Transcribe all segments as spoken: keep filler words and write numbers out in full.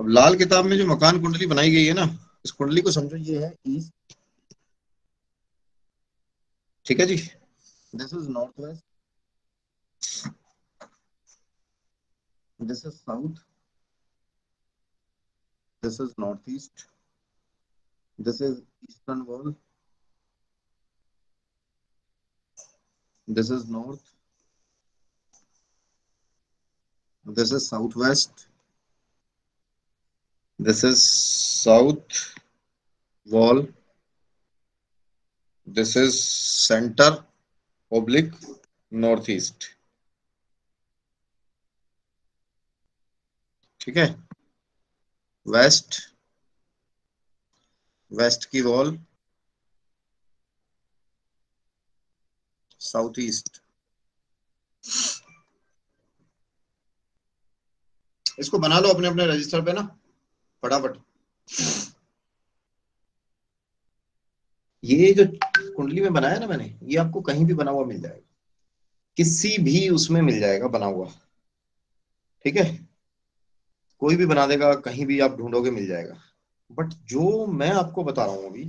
अब लाल किताब में जो मकान कुंडली बनाई गई है ना, इस कुंडली को समझो ये है ईस्ट, ठीक है जी, this is north west, this is south, this is north east, this is eastern wall, this is north, this is southwest, this is south wall, this is center oblique northeast, ठीक है, west, west की wall, southeast. इसको बना लो अपने अपने register पे ना फटाफट। ये जो कुंडली में बनाया ना मैंने, ये आपको कहीं भी बना हुआ मिल जाएगा, किसी भी उसमें मिल जाएगा बना हुआ, ठीक है, कोई भी बना देगा, कहीं भी आप ढूंढोगे मिल जाएगा। बट जो मैं आपको बता रहा हूं अभी,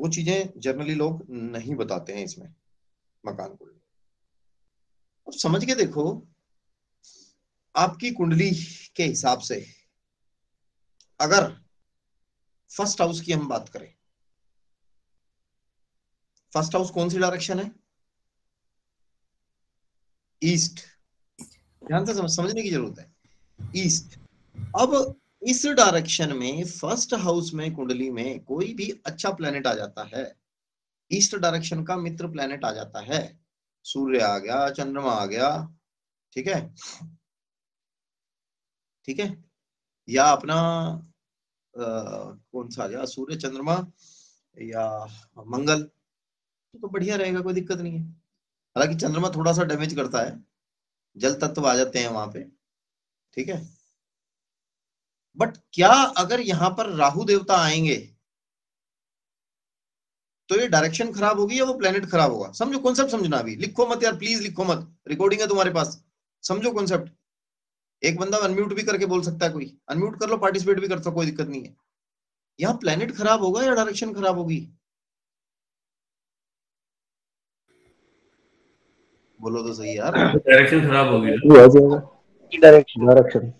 वो चीजें जनरली लोग नहीं बताते हैं इसमें मकान कुंडली। अब समझ के देखो, आपकी कुंडली के हिसाब से अगर फर्स्ट हाउस की हम बात करें, फर्स्ट हाउस कौन सी डायरेक्शन है? ईस्ट। ध्यान से समझने की जरूरत है, ईस्ट। अब इस डायरेक्शन में फर्स्ट हाउस में कुंडली में कोई भी अच्छा प्लेनेट आ जाता है, ईस्ट डायरेक्शन का मित्र प्लेनेट आ जाता है, सूर्य आ गया, चंद्रमा आ गया, ठीक है, ठीक है, या अपना आ, कौन सा या सूर्य चंद्रमा या मंगल, तो बढ़िया रहेगा, कोई दिक्कत नहीं है। हालांकि चंद्रमा थोड़ा सा डैमेज करता है, जल तत्व आ जाते हैं वहां पे, ठीक है। बट क्या अगर यहाँ पर राहु देवता आएंगे तो ये डायरेक्शन खराब होगी या वो प्लेनेट खराब होगा? समझो कॉन्सेप्ट, समझना अभी, लिखो मत यार प्लीज, लिखो मत, रिकॉर्डिंग है तुम्हारे पास, समझो कॉन्सेप्ट। एक बंदा अनम्यूट भी करके बोल सकता है, कोई अनम्यूट कर लो, पार्टिसिपेट भी कर सकता, कोई दिक्कत नहीं है। यहाँ प्लेनेट खराब होगा या डायरेक्शन खराब होगी? बोलो तो सही यार, डायरेक्शन खराब होगी, डायरेक्शन डायरेक्शन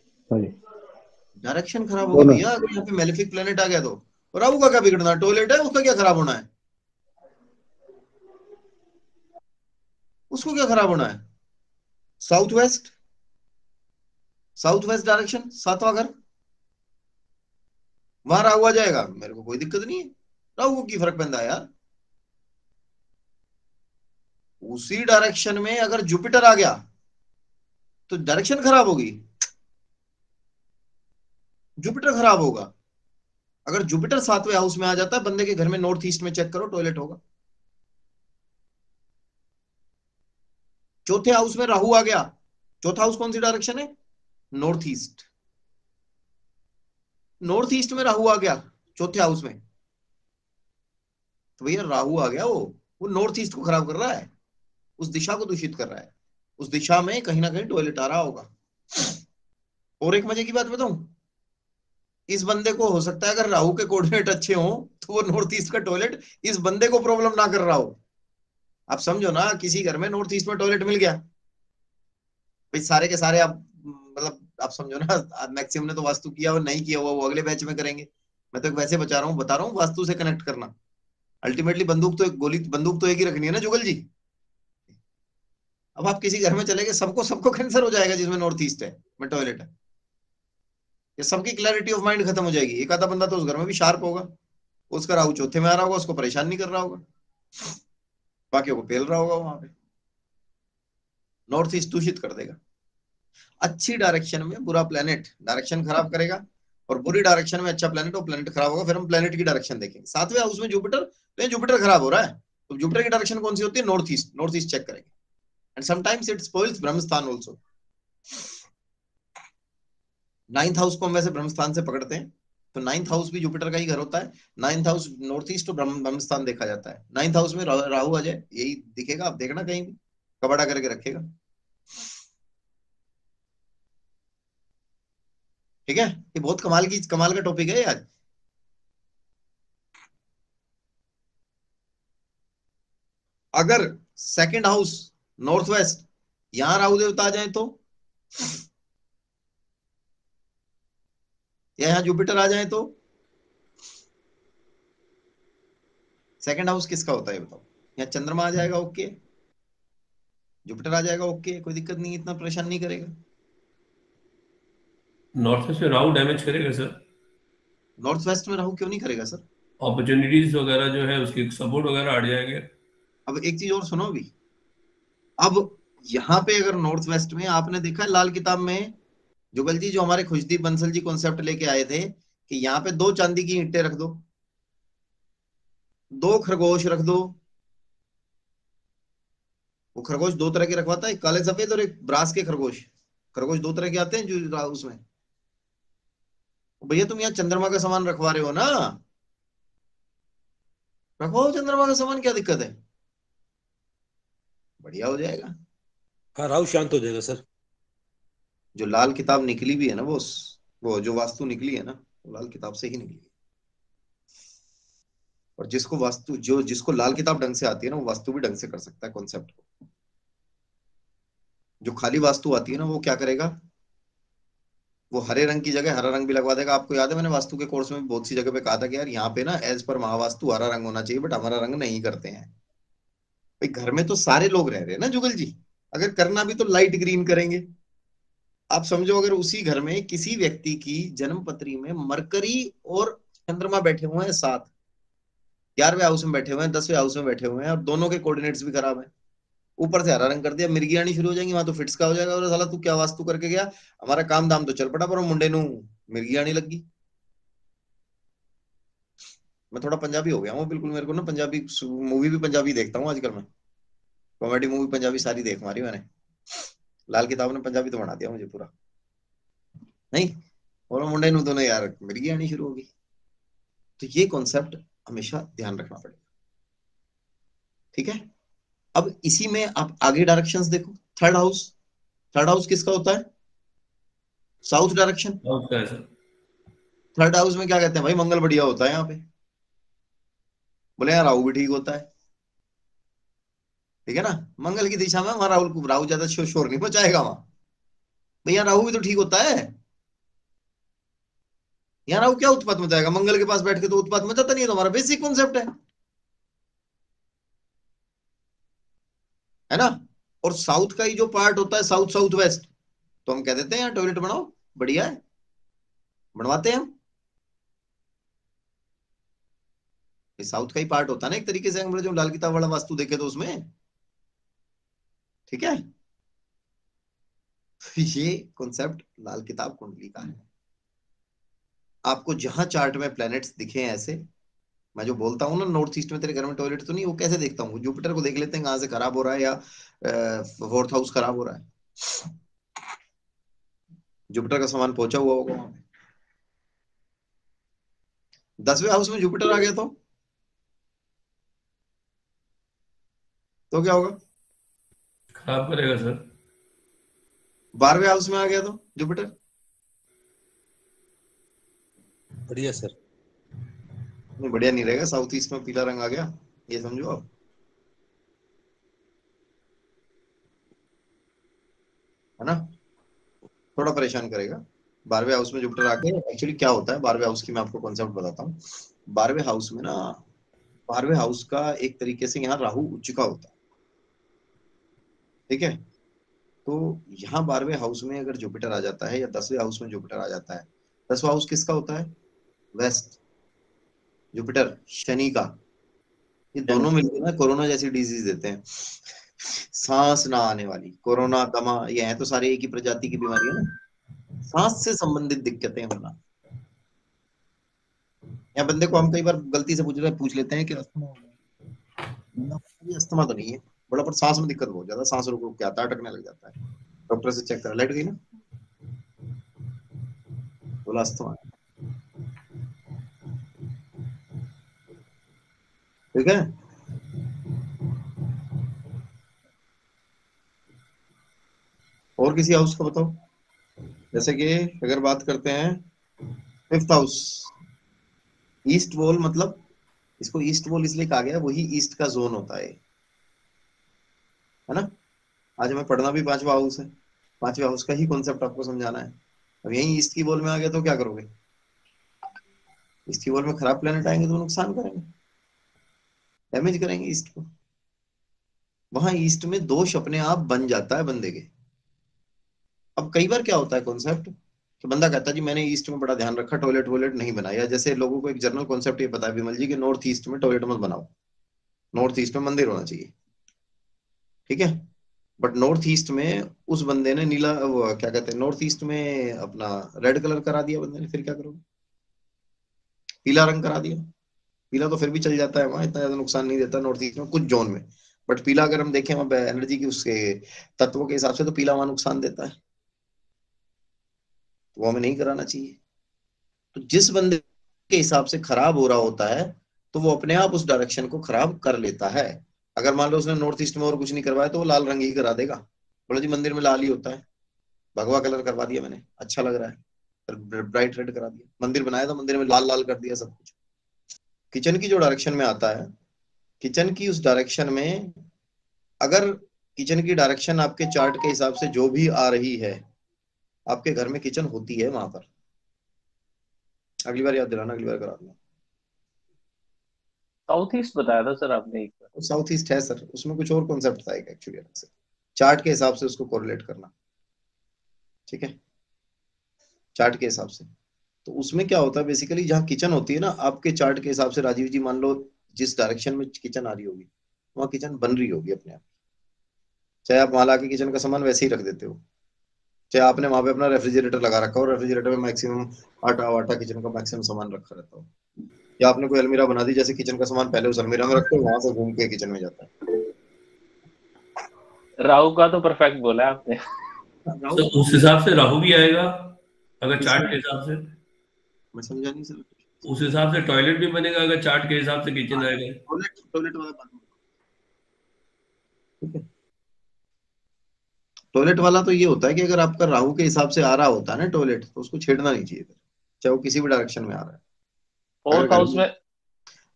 डायरेक्शन खराब होगी भैया। अगर यहाँ पे मेलेफिक प्लेनेट आ गया तो राहु का क्या बिगड़ना, टॉयलेट है उसका क्या खराब होना है, उसको क्या खराब होना है? South west, south west direction, सातवां घर, वहां राहु आ जाएगा, मेरे को कोई दिक्कत नहीं है, राहु को की फर्क पड़ता है यार। उसी डायरेक्शन में अगर जुपिटर आ गया तो डायरेक्शन खराब होगी, जुपिटर खराब होगा। अगर जुपिटर सातवें हाउस में आ जाता है, बंदे के घर में नॉर्थ ईस्ट में चेक करो, टॉयलेट होगा। चौथे हाउस में राहु आ गया, चौथा हाउस कौन सी डायरेक्शन है? North east. नॉर्थ ईस्ट में राहु आ गया चौथे हाउस में, तो भैया राहु आ गया, वो वो नॉर्थ ईस्ट को खराब कर रहा है, उस दिशा को दूषित कर रहा है, उस दिशा में कहीं ना कहीं टॉयलेट आ रहा होगा। और एक मजे की बात बताऊं, इस बंदे को हो सकता है अगर राहु के कोऑर्डिनेट अच्छे हो तो वो नॉर्थ ईस्ट का टॉयलेट इस बंदे को प्रॉब्लम ना कर रहा हो। आप समझो ना, किसी घर में नॉर्थ ईस्ट में टॉयलेट मिल गया, भाई सारे के सारे आप मतलब आप समझो ना, मैक्सिमम ने तो वास्तु किया और नहीं किया हुआ वो अगले बैच में करेंगे। मैं तो वैसे बचा रहा हूँ, बता रहा हूँ, वास्तु से कनेक्ट करना। अल्टीमेटली बंदूक तो एक गोली, बंदूक तो एक ही रखनी है ना जुगल जी। अब आप किसी घर में चले गए, सबको सबको कैंसर हो जाएगा जिसमें नॉर्थ ईस्ट है, में टॉयलेट है, ये सबकी क्लैरिटी ऑफ माइंड खत्म हो जाएगी। एक आधा बंदा तो उस घर में भी शार्प होगा, उसका राहु चौथे में आ रहा होगा, उसको परेशान नहीं कर रहा होगा, बाकी को पेल रहा होगा, वहां पे नॉर्थ ईस्ट दूषित कर देगा। अच्छी डायरेक्शन में बुरा प्लेनेट डायरेक्शन खराब करेगा और बुरी डायरेक्शन में अच्छा प्लेनेट, वो प्लेनेट खराब होगा। फिर हम प्लेनेट की डायरेक्शन देखेंगे। सातवें हाउस में जुपिटर, तो जुपिटर खराब हो रहा है, तो जुपिटर की डायरेक्शन कौन सी होती है? North east, north east check करेंगे। And sometimes it spoils Brahmasthan also. Ninth house को हम वैसे ब्रह्मस्थान से पकड़ते हैं, तो नाइन्थ हाउस भी जुपिटर का ही घर होता है। नाइन्थ हाउस नॉर्थ ईस्ट तो ब्रह्मस्थान देखा जाता है। नाइन्थ हाउस में राहु आ जाए, यही दिखेगा, आप देखना कहीं भी कबाड़ा करके रखेगा, ठीक है, ये बहुत कमाल की कमाल का टॉपिक है यार। अगर सेकंड हाउस नॉर्थ वेस्ट, यहां राहु देवता आ जाए तो, या यहां जुपिटर आ जाए तो, सेकंड हाउस किसका होता है बताओ? यहाँ चंद्रमा आ जाएगा, ओके, जुपिटर आ जाएगा, ओके, कोई दिक्कत नहीं, इतना परेशान नहीं करेगा। नॉर्थ वेस्ट में राहु डैमेज करेगा सर? नॉर्थ वेस्ट में राहु क्यों नहीं करेगा सर? अपॉर्चुनिटीज वगैरह जो है उसके सपोर्ट वगैरह आ जाएंगे। अब एक चीज और सुनो भी, अब यहाँ पे अगर नॉर्थ वेस्ट में आपने देखा लाल किताब में जुगल जी, जो हमारे खुशदी बंसल जी कॉन्सेप्ट लेके आए थे कि यहाँ पे दो चांदी की ईंटें रख दो, दो खरगोश रख दो। वो खरगोश दो तरह के रखवाता है, एक काले सफेद और एक ब्रास के खरगोश। खरगोश दो तरह के आते हैं जो उसमें। भैया तुम यहाँ चंद्रमा का सामान रखवा रहे हो ना, रखवाओ चंद्रमा का सामान, क्या दिक्कत है, बढ़िया हो जाएगा। हाँ, राहु शांत हो जाएगा सर। जो लाल किताब निकली भी है ना, वो वो जो वास्तु निकली है ना, वो लाल किताब से ही निकली है। और जिसको वास्तु जो जिसको लाल किताब ढंग से आती है ना, वो वास्तु भी ढंग से कर सकता है कॉन्सेप्ट को। जो खाली वास्तु आती है ना, वो क्या करेगा, वो हरे रंग की जगह हरा रंग भी लगवा देगा। आपको याद है मैंने वास्तु के कोर्स में बहुत सी जगह पे कहा था कि यार यहाँ पे ना एज पर महावास्तु हरा रंग होना चाहिए, बट हमारा रंग नहीं करते हैं भाई। घर में तो सारे लोग रह रहे हैं ना जुगल जी, अगर करना भी तो लाइट ग्रीन करेंगे। आप समझो अगर उसी घर में किसी व्यक्ति की जन्मपत्री में मरकरी और चंद्रमा बैठे हुए हैं साथ, ग्यारहवें हाउस में बैठे हुए हैं, दसवें हाउस में बैठे हुए हैं, और दोनों के कोऑर्डिनेट्स भी खराब है, ऊपर से हरा रंग कर दिया, मिर्गियानी शुरू हो जाएंगी, वहां तो फिट्स का हो जाएगा। और साला तू क्या वास्तु करके गया, हमारा काम दाम तो चल पड़ा पर मुंडे नू मिर्गियानी लग गई। मैं थोड़ा पंजाबी हो गया हूँ बिल्कुल, मेरे को ना पंजाबी मूवी भी पंजाबी देखता हूँ आजकल मैं, कॉमेडी मूवी पंजाबी सारी देख मारी मैंने। लाल किताब ने पंजाबी तो बना दिया मुझे पूरा, नहीं और मुंडे नू दोनों यार मिर्गी आनी शुरू होगी। तो ये कॉन्सेप्ट हमेशा ध्यान रखना पड़ेगा, ठीक है। अब इसी में आप आगे डायरेक्शंस देखो, थर्ड हाउस, थर्ड हाउस किसका होता है? South direction. थर्ड हाउस में क्या कहते हैं भाई, मंगल बढ़िया होता है, यहाँ पे बोले यार राहु भी ठीक होता है, ठीक है ना। मंगल की दिशा में वहां राहु राहु ज्यादा शोर शोर नहीं पहुंचाएगा वहां भाई, यहाँ राहु भी तो ठीक होता है। यहाँ राहु क्या उत्पात मचाएगा, मंगल के पास बैठ के तो उत्पात मचाता नहीं है, तो हमारा बेसिक कॉन्सेप्ट है, है ना। और साउथ का ही जो पार्ट होता है साउथ साउथ वेस्ट, तो हम कह देते हैं यार टॉयलेट बनाओ, बढ़िया है, बनवाते हैं हम। साउथ का ही पार्ट होता है ना एक तरीके से, हम जो लाल किताब वाला वास्तु देखे तो उसमें, ठीक है। ये कॉन्सेप्ट लाल किताब कुंडली का है। आपको जहां चार्ट में प्लैनेट्स दिखे हैं ऐसे, मैं जो बोलता हूँ ना नॉर्थ ईस्ट में तेरे घर में टॉयलेट तो नहीं, वो कैसे देखता हूँ, जुपिटर को देख लेते हैं कहाँ से खराब हो रहा है, या फोर्थ हाउस खराब हो रहा है, जुपिटर का सामान पहुंचा हुआ होगा वहां पे। दसवें हाउस में जुपिटर आ गया तो तो क्या होगा, खराब करेगा सर। बारहवें हाउस में आ गया तो जुपिटर, बढ़िया सर, नहीं बढ़िया नहीं रहेगा, साउथ ईस्ट में पीला रंग आ गया, ये समझो आप। है ना, थोड़ा परेशान करेगा। बारहवें हाउस में जुपिटर आके एक्चुअली क्या होता है, बारहवें हाउस की मैं आपको कॉन्सेप्ट बताता हूँ। बारहवें हाउस में ना, बारहवें हाउस का एक तरीके से यहाँ राहु उच्च का होता है, ठीक है। तो यहाँ बारहवें हाउस में अगर जुपिटर आ जाता है, या दसवें हाउस में जुपिटर आ जाता है, दसवां हाउस किसका होता है, वेस्ट, जुपिटर शनि का, ये दोनों मिलकर ना कोरोना जैसी डिजीज देते हैं, सांस ना आने वाली, कोरोना, दमा, ये है तो सारे एक ही प्रजाति की बीमारी है ना, सांस से संबंधित दिक्कतें होना। या बंदे को हम कई बार गलती से पूछ रहे पूछ लेते हैं कि अस्थमा तो नहीं है बड़ा, पर सांस में दिक्कत बहुत ज्यादा, सांस रुक रुक के आता है, अटकने लग जाता है, डॉक्टर से चेक करा, लेट गई ना, बोला अस्थमा, ठीक है। और किसी हाउस का बताओ, जैसे कि अगर बात करते हैं फिफ्थ हाउस, ईस्ट वॉल, मतलब इसको ईस्ट वॉल इसलिए कहा गया, वही ईस्ट का जोन होता है, है ना। आज हमें पढ़ना भी पांचवा हाउस है, पांचवा हाउस का ही कॉन्सेप्ट आपको समझाना है। अब यही ईस्ट की वॉल में आ गया तो क्या करोगे? ईस्ट की वॉल में खराब प्लेनेट आएंगे तो नुकसान करेंगे, डैमेज करेंगे ईस्ट को। वहां ईस्ट में दोष अपने आप बन जाता है बंदे के। अब कई बार क्या होता है कॉन्सेप्ट कि बंदा कहता है जी मैंने ईस्ट में बड़ा ध्यान रखा, टॉयलेट वॉयलेट नहीं बनाया। जैसे लोगों को एक जनरल कॉन्सेप्ट ये पता है विमल जी कि नॉर्थ ईस्ट में टॉयलेट मत बनाओ, नॉर्थ ईस्ट में मंदिर होना चाहिए, ठीक है। बट नॉर्थ ईस्ट में उस बंदे ने नीला क्या कहते हैं, नॉर्थ ईस्ट में अपना रेड कलर करा दिया बंदे ने, फिर क्या करोगे? पीला रंग करा दिया। पीला तो फिर भी चल जाता है, वहां इतना ज्यादा नुकसान नहीं देता नॉर्थ ईस्ट में, कुछ जोन में। बट पीला अगर हम देखें वहां एनर्जी की उसके तत्वों के हिसाब से तो पीला वहां नुकसान देता है, तो वो हमें नहीं कराना चाहिए। तो जिस बंदे के हिसाब से खराब हो रहा होता है तो वो अपने आप उस डायरेक्शन को खराब कर लेता है। अगर मान लो उसने नॉर्थ ईस्ट में और कुछ नहीं करवाया तो वो लाल रंग ही करा देगा, बोला जी मंदिर में लाल ही होता है, भगवा कलर करवा दिया मैंने, अच्छा लग रहा है, ब्राइट रेड करा दिया। मंदिर बनाया था, मंदिर में लाल लाल कर दिया सब कुछ। किचन की जो डायरेक्शन में आता है, किचन की उस डायरेक्शन में अगर किचन की डायरेक्शन आपके चार्ट के हिसाब से जो भी आ रही है, आपके घर में किचन होती है वहां पर, अगली बार याद दिलाना, अगली बार करा दूंगा। साउथ ईस्ट बताया था सर आपने एक बार, साउथ ईस्ट है सर, उसमें कुछ और कॉन्सेप्ट था एक एक्चुअली अलग से, चार्ट के हिसाब से उसको कोरिलेट करना, ठीक है, चार्ट के हिसाब से। तो उसमें क्या होता है बेसिकली जहाँ किचन होती है ना, आपके चार्ट के हिसाब से राजीव जी मान लो जिस डायरेक्शन में किचन आ रही होगी वहाँ किचन बन रही होगी अपने आप, चाहे आप वहां लाके किचन का सामान वैसे ही रख देते हो, चाहे आपने वहां पे अपना रेफ्रिजरेटर लगा रखा हो, रेफ्रिजरेटर में मैक्सिमम आटा वाटा किचन का मैक्सिमम सामान रखा रहता हो, या आपने कोई अलमीरा बना दी जैसे किचन का सामान पहले उस अलमीरा में रखते हो, वहां से घूम के किचन में जाता है। राहु का तो परफेक्ट बोला है आपने, तो उस हिसाब से राहु भी आएगा अगर चार्ट के हिसाब से, मैं समझा नहीं सर, उस हिसाब से टॉयलेट भी बनेगा अगर चार्ट के हिसाब से किचन आएगा। टॉयलेट टॉयलेट वाला बना, ठीक है। टॉयलेट वाला तो ये होता है कि अगर आपका राहु के हिसाब से आ रहा होता है ना टॉयलेट, तो उसको छेड़ना नहीं चाहिए, चाहे वो किसी भी डायरेक्शन में आ रहा है। फोर्थ हाउस में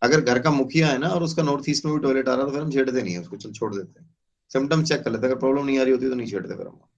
अगर घर का मुखिया है ना और उसका नॉर्थ ईस्ट में भी टॉयलेट आ रहा है तो फिर हम छेड़ते नहीं है उसको, छोड़ देते हैं, सिम्टम्स चेक कर लेते हैं, अगर प्रॉब्लम नहीं आ रही होती तो नहीं छेड़ते फिर हम।